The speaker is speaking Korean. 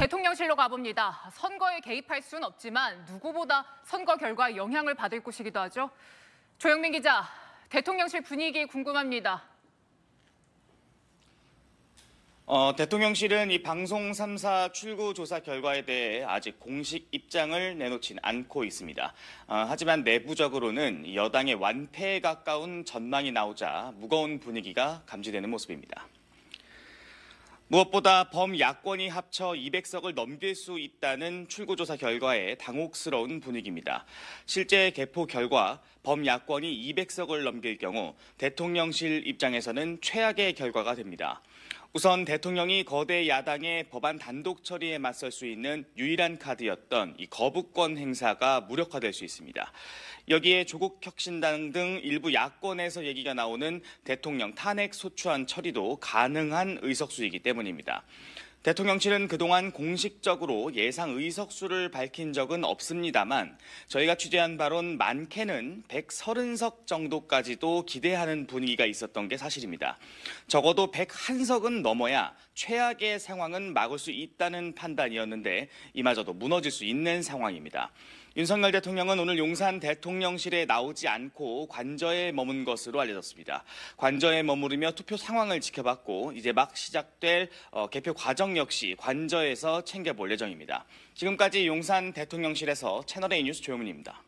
대통령실로 가봅니다. 선거에 개입할 수는 없지만 누구보다 선거 결과에 영향을 받을 곳이기도 하죠. 조영민 기자, 대통령실 분위기 궁금합니다. 대통령실은 이 방송 3사 출구 조사 결과에 대해 아직 공식 입장을 내놓진 않고 있습니다. 하지만 내부적으로는 여당의 완패에 가까운 전망이 나오자 무거운 분위기가 감지되는 모습입니다. 무엇보다 범야권이 합쳐 200석을 넘길 수 있다는 출구조사 결과에 당혹스러운 분위기입니다. 실제 개표 결과 범야권이 200석을 넘길 경우 대통령실 입장에서는 최악의 결과가 됩니다. 우선 대통령이 거대 야당의 법안 단독 처리에 맞설 수 있는 유일한 카드였던 이 거부권 행사가 무력화될 수 있습니다. 여기에 조국 혁신당 등 일부 야권에서 얘기가 나오는 대통령 탄핵 소추안 처리도 가능한 의석수이기 때문입니다. 대통령실은 그동안 공식적으로 예상 의석수를 밝힌 적은 없습니다만 저희가 취재한 바론 많게는 130석 정도까지도 기대하는 분위기가 있었던 게 사실입니다. 적어도 101석은 넘어야 최악의 상황은 막을 수 있다는 판단이었는데 이마저도 무너질 수 있는 상황입니다. 윤석열 대통령은 오늘 용산 대통령실에 나오지 않고 관저에 머문 것으로 알려졌습니다. 관저에 머무르며 투표 상황을 지켜봤고 이제 막 시작될 개표 과정 역시 관저에서 챙겨볼 예정입니다. 지금까지 용산 대통령실에서 채널A 뉴스 조영민입니다.